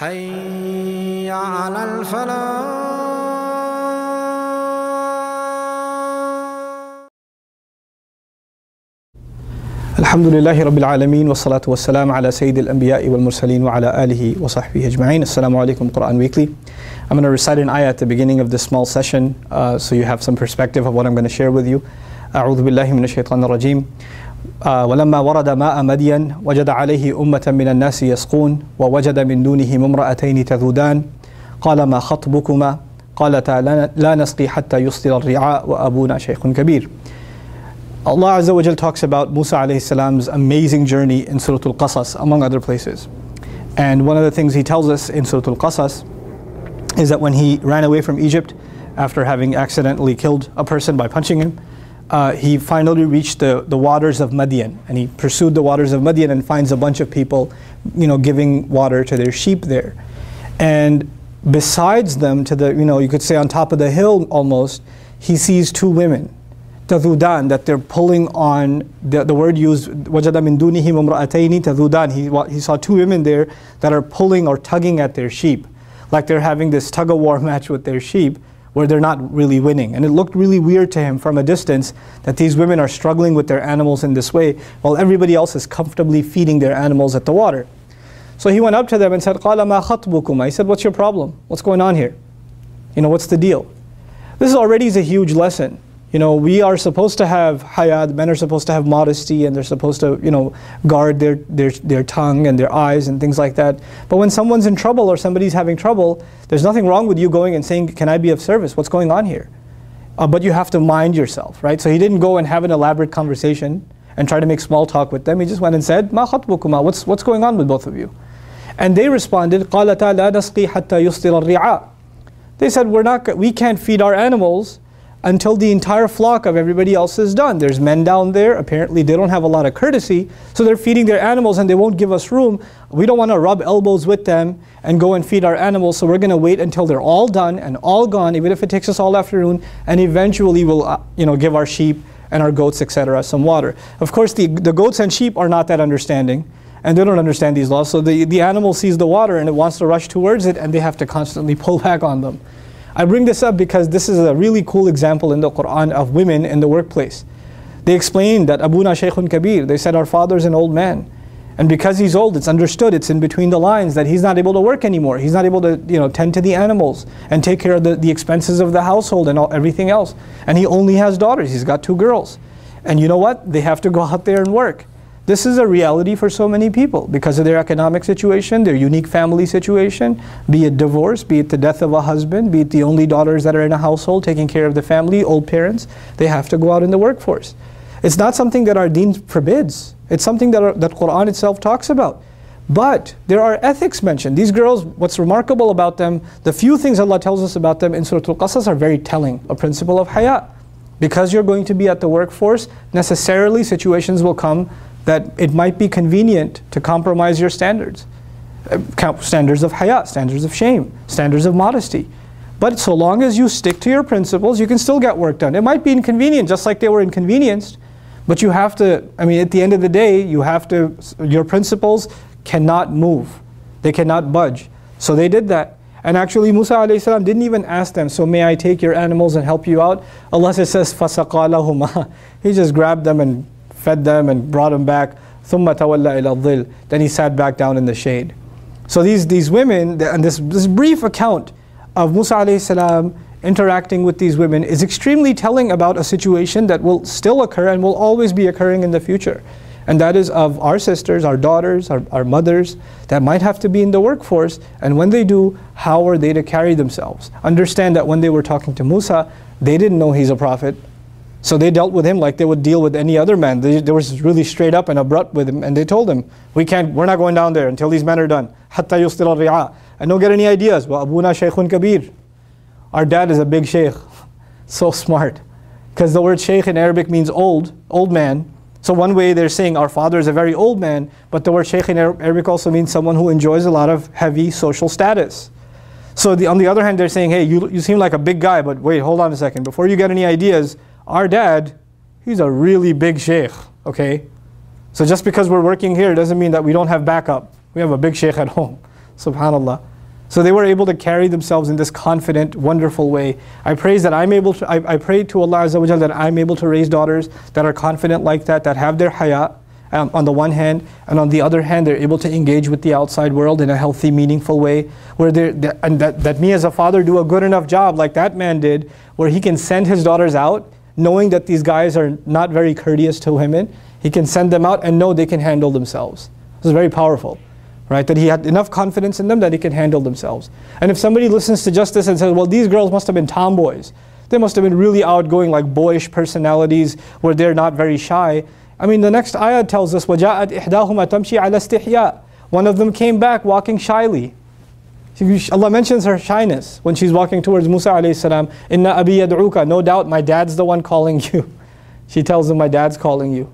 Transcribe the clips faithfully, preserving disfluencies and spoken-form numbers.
حي على الفلاح الحمد لله رب العالمين والصلاة والسلام على سيد الأنبياء والمرسلين وعلى آله وصحبه أجمعين. السلام عليكم. Quran Weekly. I'm going to recite an ayah at the beginning of this small session uh, so you have some perspective of what I'm going to share with you. أعوذ بالله من الشيطان الرجيم ولما ورد ماء مدين وجد عليه أمة من الناس يسقون ووجد من دونهم امرأتين تذودان قال ما خطبكما قالتا لا نسقي حتى يصدر الرعاء وأبونا شيخ كبير. Allah Azza wa Jal talks about Musa alayhi salam's amazing journey in Surah Al-Qasas among other places. And one of the things he tells us in Surah Al-Qasas is that when he ran away from Egypt after having accidentally killed a person by punching him, Uh, he finally reached the, the waters of Madian, and he pursued the waters of Madian and finds a bunch of people, you know, giving water to their sheep there. And besides them, to the, you know, you could say on top of the hill almost, he sees two women, Tadudan, that they're pulling on, the, the word used, وَجَدَ مِن دُونِهِمْ امْرَأَتَيْنِ تَذُودَانِ. He saw two women there that are pulling or tugging at their sheep, like they're having this tug-of-war match with their sheep, where they're not really winning. And it looked really weird to him from a distance that these women are struggling with their animals in this way while everybody else is comfortably feeding their animals at the water. So he went up to them and said, قَالَ مَا خَطْبُكُمَا. He said, what's your problem? What's going on here? You know, what's the deal? This already is a huge lesson. You know, we are supposed to have hayat, men are supposed to have modesty, and they're supposed to, you know, guard their, their, their tongue and their eyes and things like that. But when someone's in trouble or somebody's having trouble, there's nothing wrong with you going and saying, can I be of service? What's going on here? Uh, but you have to mind yourself, right? So he didn't go and have an elaborate conversation and try to make small talk with them. He just went and said, Ma khatbukuma, what's, what's going on with both of you? And they responded, قَالَتَا لَا نَسْقِي حَتَّى يُصْدِرَ الرِّعَاء. They said, We're not, we can't feed our animals until the entire flock of everybody else is done. There's men down there, apparently they don't have a lot of courtesy, so they're feeding their animals and they won't give us room. We don't want to rub elbows with them and go and feed our animals, so we're going to wait until they're all done and all gone, even if it takes us all afternoon, and eventually we'll uh, you know, give our sheep and our goats, et cetera, some water. Of course, the, the goats and sheep are not that understanding, and they don't understand these laws, so the, the animal sees the water and it wants to rush towards it, and they have to constantly pull back on them. I bring this up because this is a really cool example in the Quran of women in the workplace. They explained that Abuna Shaykhun Kabir, they said our father's an old man. And because he's old, it's understood, it's in between the lines that he's not able to work anymore. He's not able to, you know, tend to the animals and take care of the, the expenses of the household and all, everything else. And he only has daughters, he's got two girls. And you know what? They have to go out there and work. This is a reality for so many people because of their economic situation, their unique family situation, be it divorce, be it the death of a husband, be it the only daughters that are in a household taking care of the family, old parents, they have to go out in the workforce. It's not something that our deen forbids. It's something that, our, that Quran itself talks about. But there are ethics mentioned. These girls, what's remarkable about them, the few things Allah tells us about them in Surah Al-Qasas are very telling, a principle of hayat. Because you're going to be at the workforce, necessarily situations will come that it might be convenient to compromise your standards. Standards of hayat, standards of shame, standards of modesty. But so long as you stick to your principles, you can still get work done. It might be inconvenient, just like they were inconvenienced, but you have to, I mean, at the end of the day, you have to, your principles cannot move. They cannot budge. So they did that. And actually Musa alayhi salam didn't even ask them, so may I take your animals and help you out? Allah says, فَسَقَى لَهُمَا. He just grabbed them and fed them and brought them back. ثُمَّ تَوَلَّى إِلَى الظِّلِّ. Then he sat back down in the shade. So these, these women, and this, this brief account of Musa alayhi salam interacting with these women is extremely telling about a situation that will still occur and will always be occurring in the future. And that is of our sisters, our daughters, our, our mothers, that might have to be in the workforce. And when they do, how are they to carry themselves? Understand that when they were talking to Musa, they didn't know he's a prophet. So they dealt with him like they would deal with any other man. They, they were really straight up and abrupt with him, and they told him, we can't, we're not going down there until these men are done. Hatta yustir al-ri'a. And don't get any ideas. Wa abuna shaykhun kabir. Our dad is a big shaykh. So smart. Because the word shaykh in Arabic means old, old man. So one way they're saying our father is a very old man, but the word shaykh in Arabic also means someone who enjoys a lot of heavy social status. So the, on the other hand, they're saying, hey, you, you seem like a big guy, but wait, hold on a second. Before you get any ideas, our dad, he's a really big sheikh, okay? So just because we're working here doesn't mean that we don't have backup. We have a big sheikh at home. Subhanallah. So they were able to carry themselves in this confident, wonderful way. I praise that I'm able to, I, I pray to Allah Azza wa Jal that I'm able to raise daughters that are confident like that, that have their haya um, on the one hand, and on the other hand, they're able to engage with the outside world in a healthy, meaningful way, where they're, that, and that, that me as a father do a good enough job like that man did, where he can send his daughters out, knowing that these guys are not very courteous to women. He can send them out and know they can handle themselves. This is very powerful. Right, that he had enough confidence in them that he can handle themselves. And if somebody listens to just this and says, well, these girls must have been tomboys. They must have been really outgoing, like boyish personalities where they're not very shy. I mean, the next ayah tells us, وَجَاءَتْ إِحْدَاهُمَا تَمْشِي عَلَى اسْتِحْيَاءٍ. One of them came back walking shyly. Allah mentions her shyness when she's walking towards Musa alayhi salam. إِنَّ أَبِي يَدْعُوكَ. No doubt my dad's the one calling you. She tells him, my dad's calling you.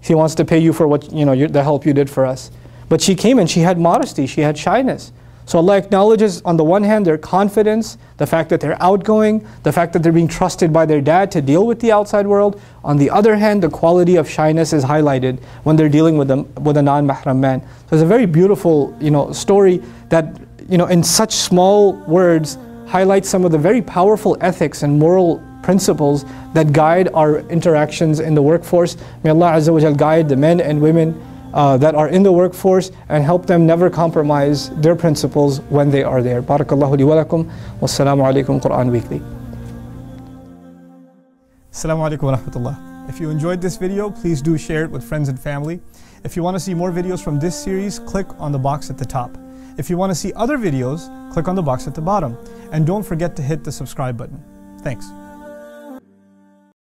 He wants to pay you for what, you know, the help you did for us. But she came and she had modesty, she had shyness. So Allah acknowledges on the one hand their confidence, the fact that they're outgoing, the fact that they're being trusted by their dad to deal with the outside world. On the other hand, the quality of shyness is highlighted when they're dealing with, them, with a non-mahram man. So it's a very beautiful, you know, story that, you know, in such small words highlights some of the very powerful ethics and moral principles that guide our interactions in the workforce. May Allah Azza wa Jal guide the men and women Uh, that are in the workforce and help them never compromise their principles when they are there. Barakallahu li wa lakum. Wassalamu alaikum. Quran Weekly. Assalamu alaikum wa rahmatullah. If you enjoyed this video, please do share it with friends and family. If you want to see more videos from this series, click on the box at the top. If you want to see other videos, click on the box at the bottom. And don't forget to hit the subscribe button. Thanks.